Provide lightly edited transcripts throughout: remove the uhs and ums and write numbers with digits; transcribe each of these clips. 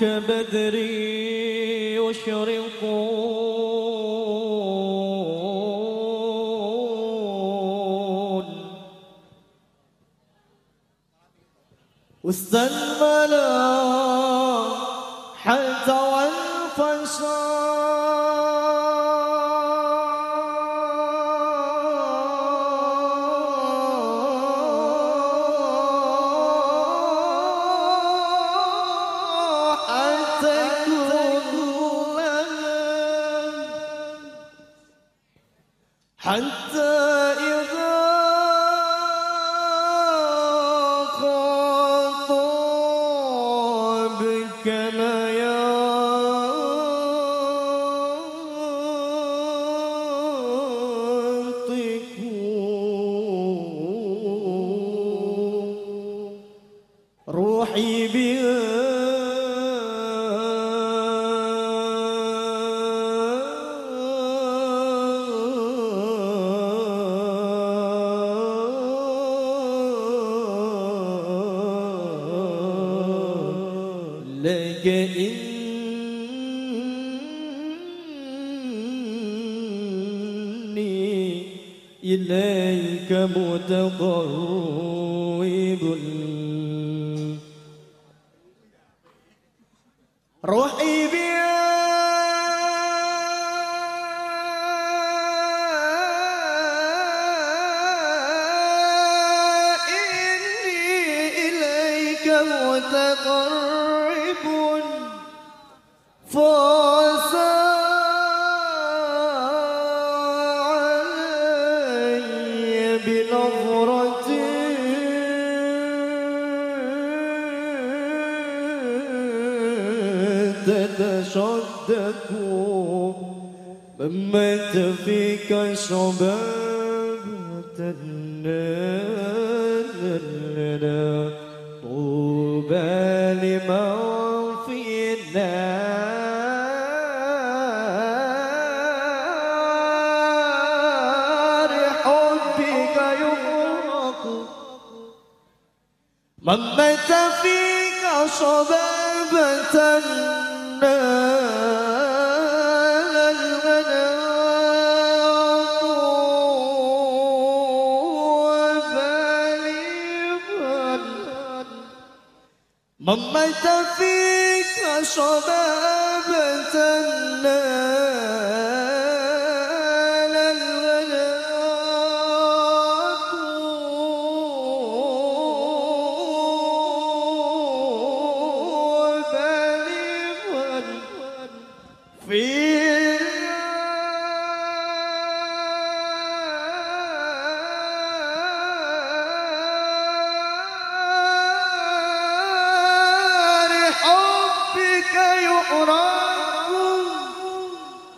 كبدري يشرقون وسط الملاح حتى حتى إذا خاطبك لياتك روحي بها لك إني إليك متقرب روحي بها إني إليك متقرب فأسى علي بنظرة تتشدق من مات فيك شبابة لنا طوبى لمن في النار من مات فيك شبابة نال الغنى طوبى لمن من مات فيك شبابة نال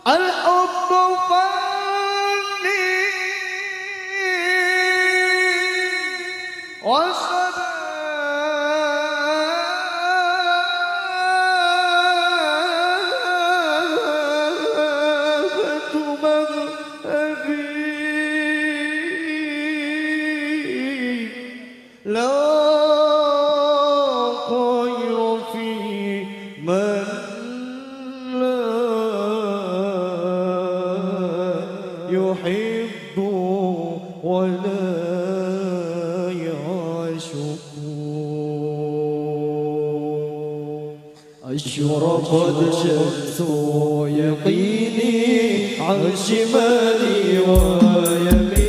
الحب فاني وصبابة مذهبي لا خير في من يحب ولا يعشق أشرقت شمس يقيني عن شمالي ويميني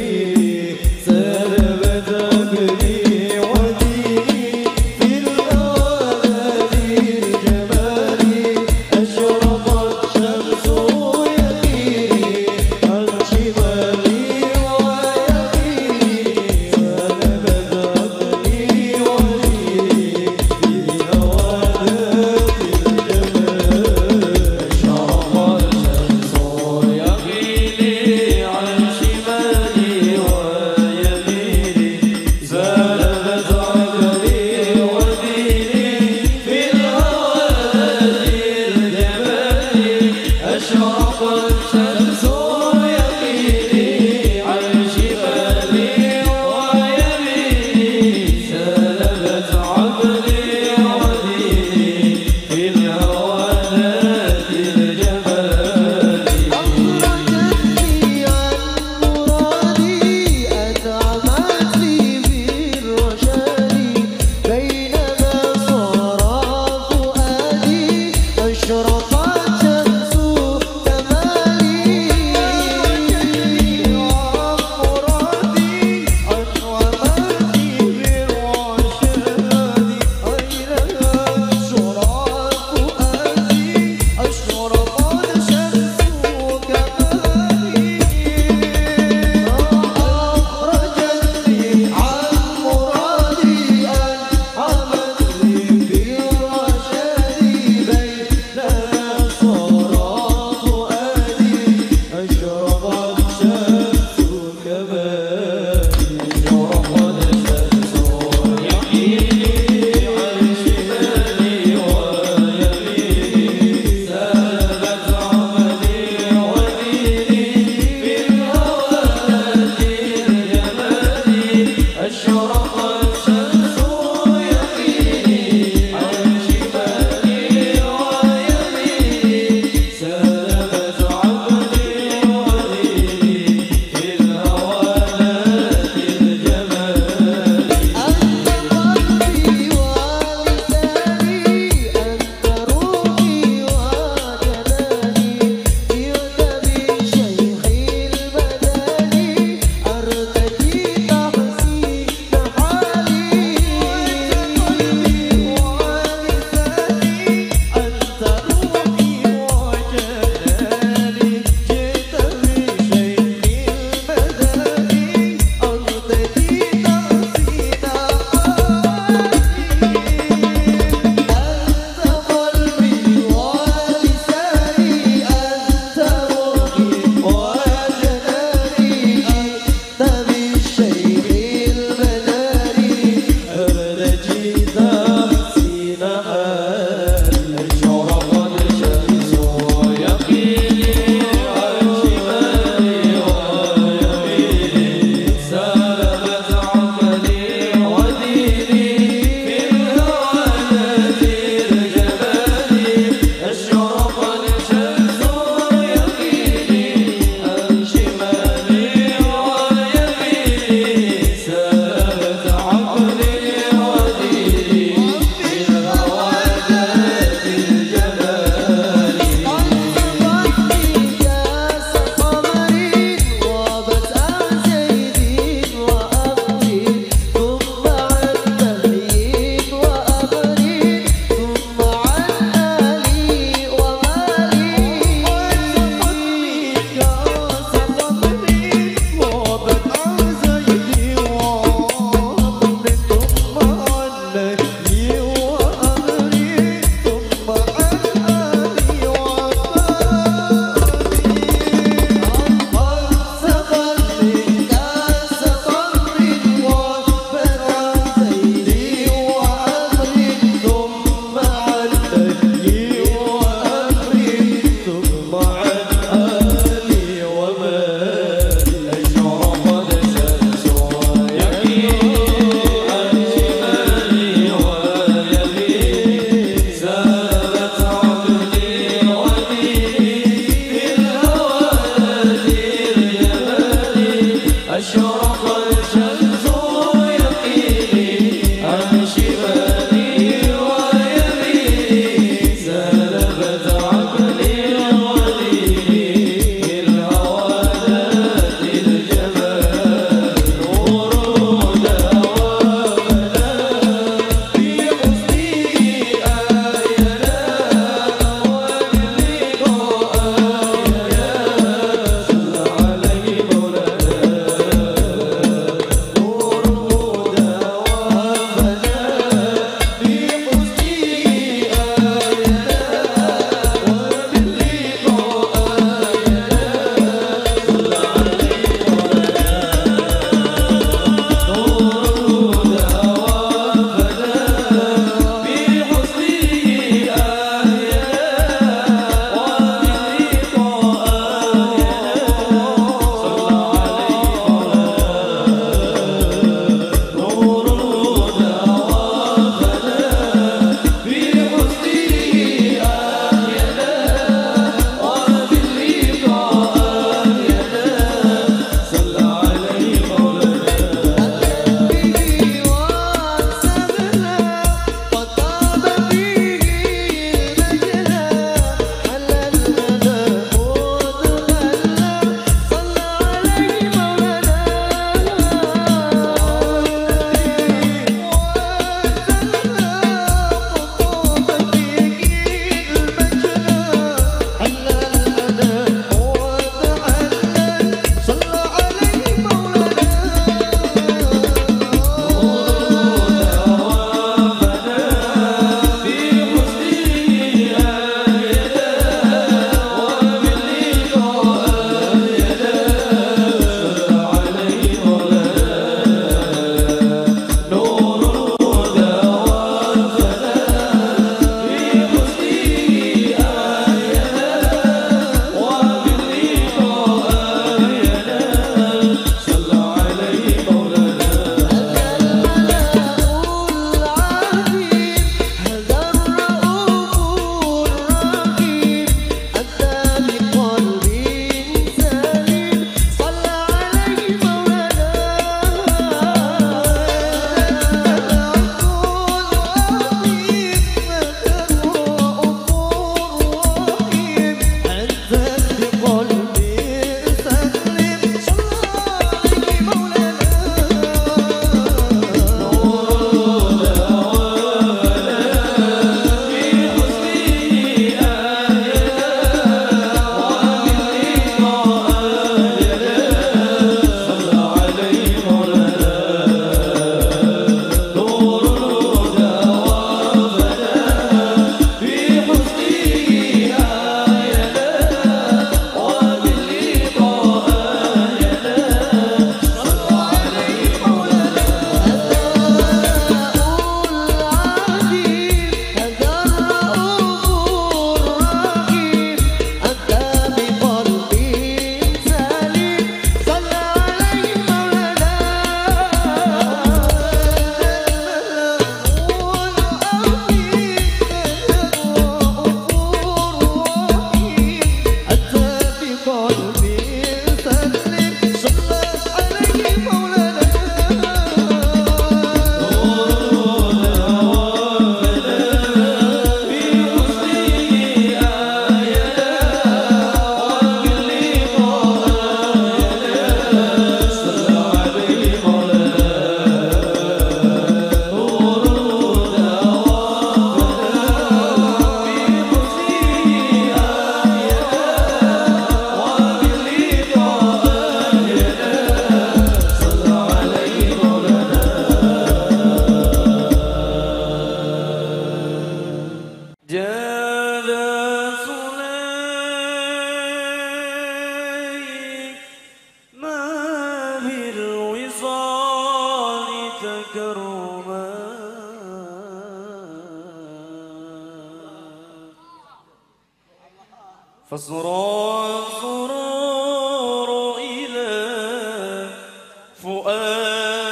فالسرور سرور إلى فؤاد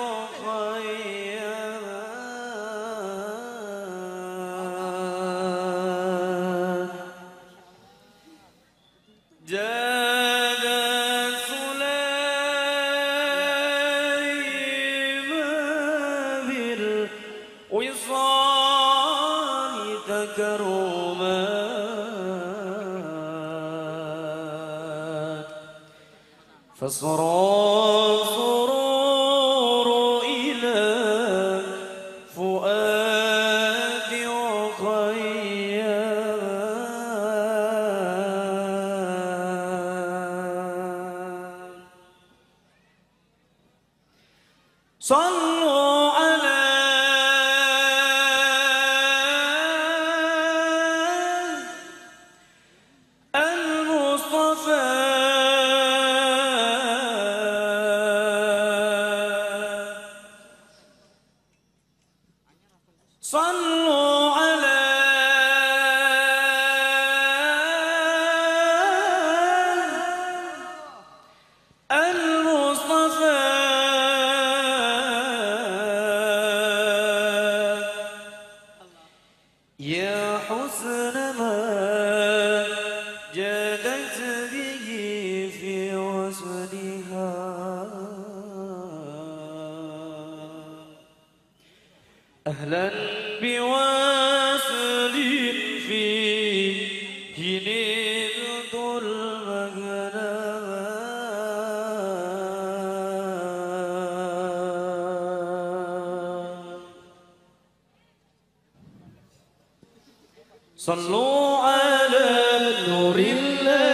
وخيال جاد سليمان بالوصال تكرما فالسرور سرور إلى فؤاد وخيال صلوا على المصطفى صلوا على المصطفى يا حسن ما جادت به في وصلها أهلا بواصل فيه نلت المغنم صلوا على نور الله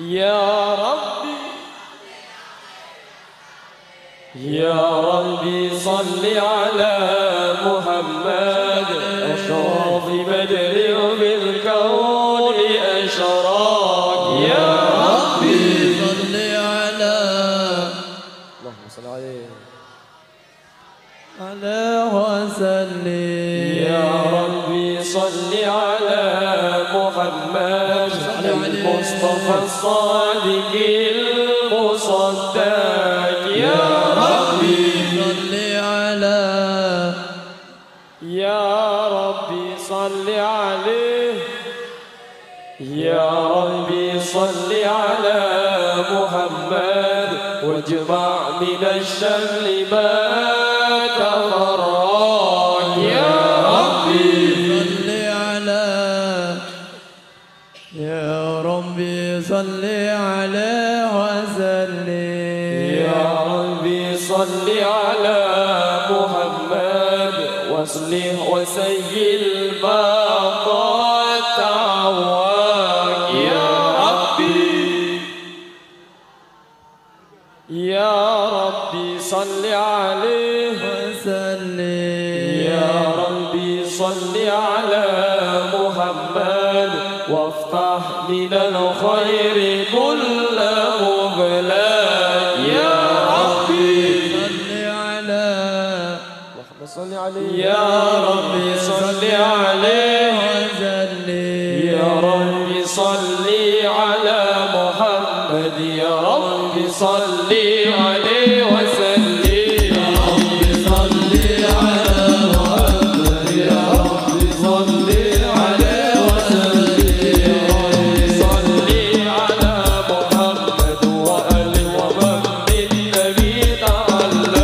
يا ربي يا ربي صل على محمد أشراق بدر يوم الكون أشراق يا ربي صل على اللهم صل عليه على وسلم يا ربي صل على محمد المصطفى الصادق المصدق يا ربي صل على يا ربي صل عليه يا ربي صل على محمد واجمع من الشمل ما صل على محمد واصلح وسيّ الباقات عواك يا ربي يا ربي صل عليه وسلم يا ربي صل على محمد وافتح من الخير كل مغلق يا ربي صل عليه يا ربي صل على محمد يا ربي صل عليه وسلم يا ربي صل على محمد يا ربي صل عليه وسلم يا ربي صل على محمد وآله وبارك النبي تعالى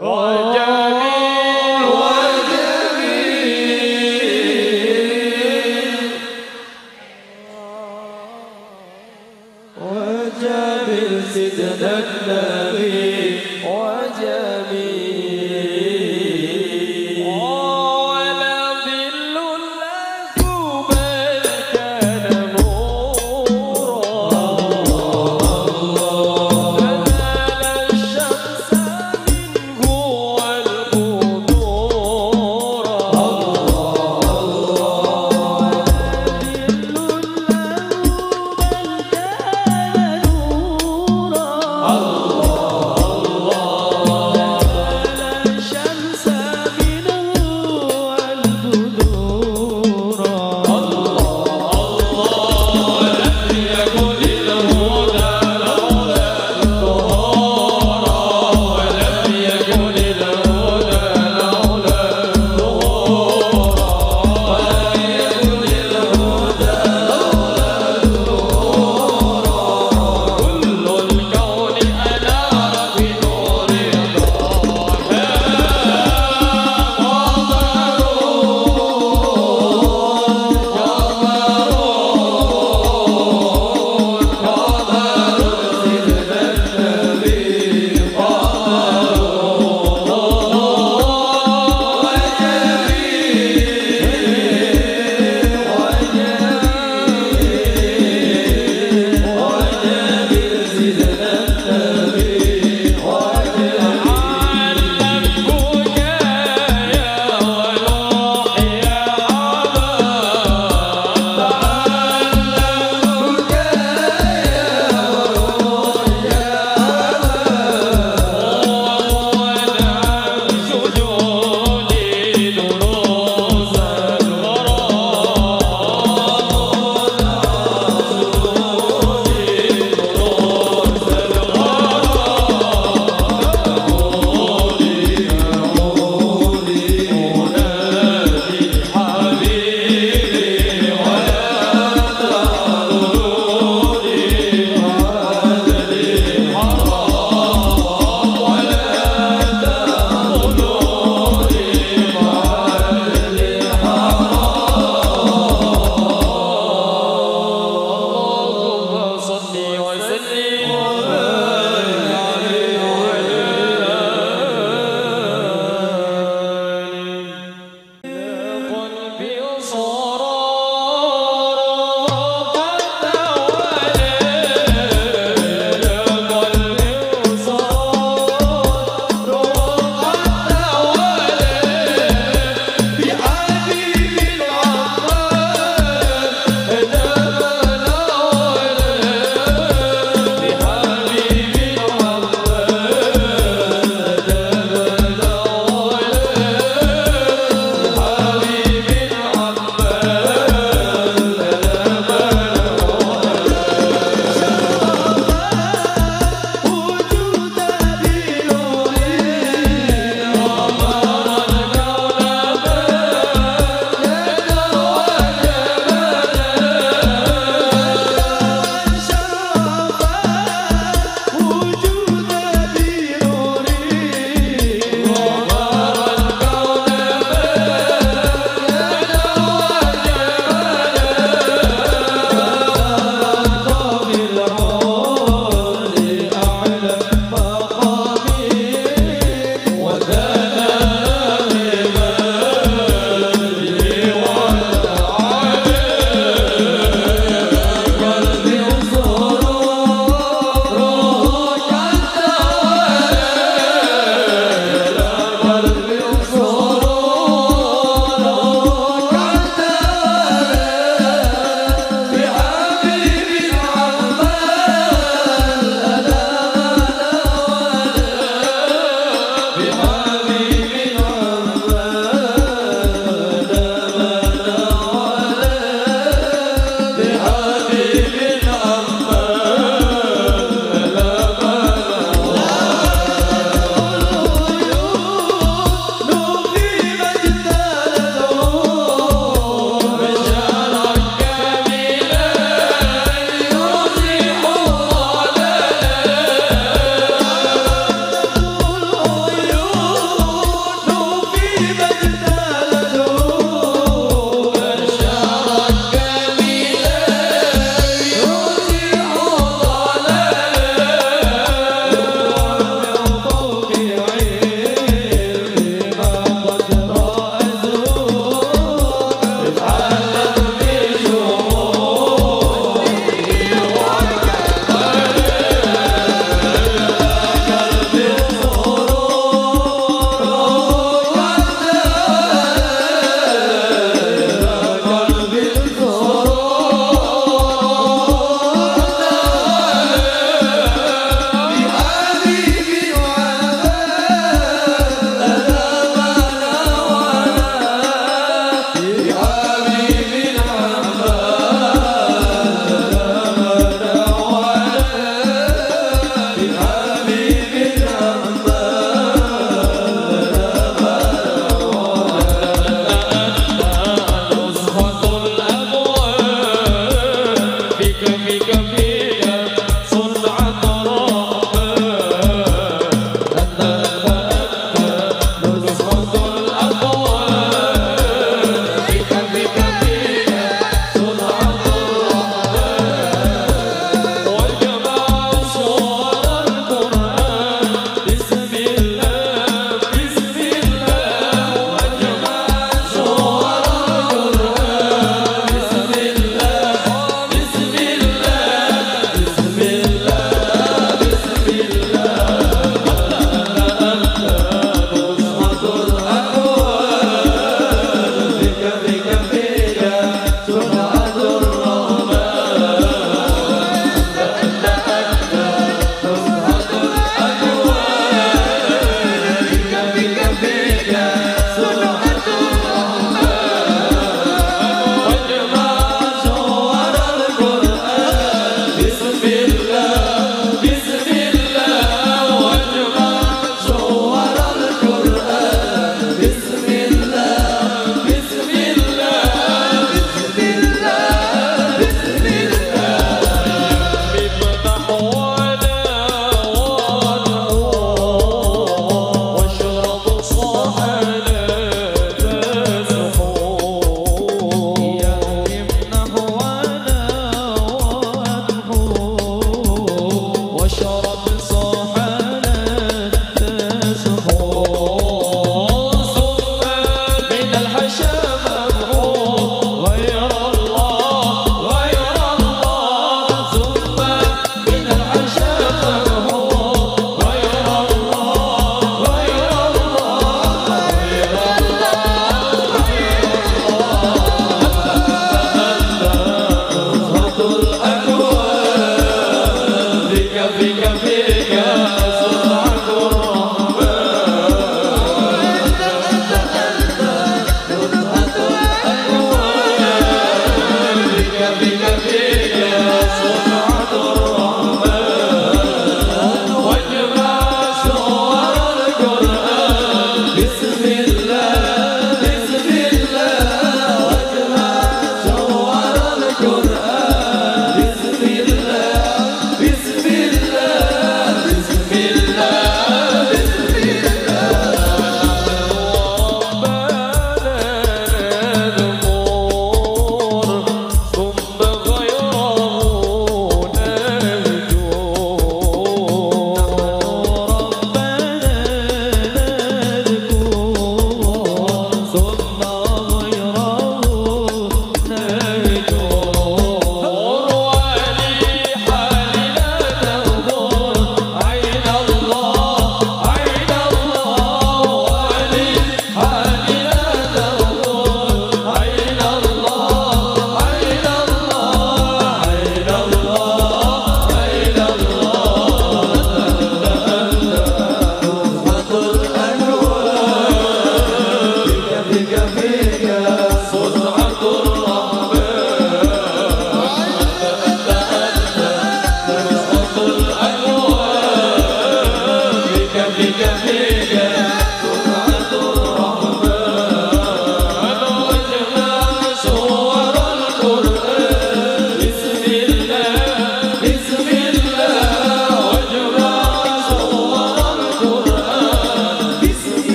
وجميل وجميل وجميل سيدنا النبي وجميل ولا ظل الله بل كان نورا فنال الشمس منه والقدورا ولا ظل الله بل كان نورا الله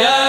على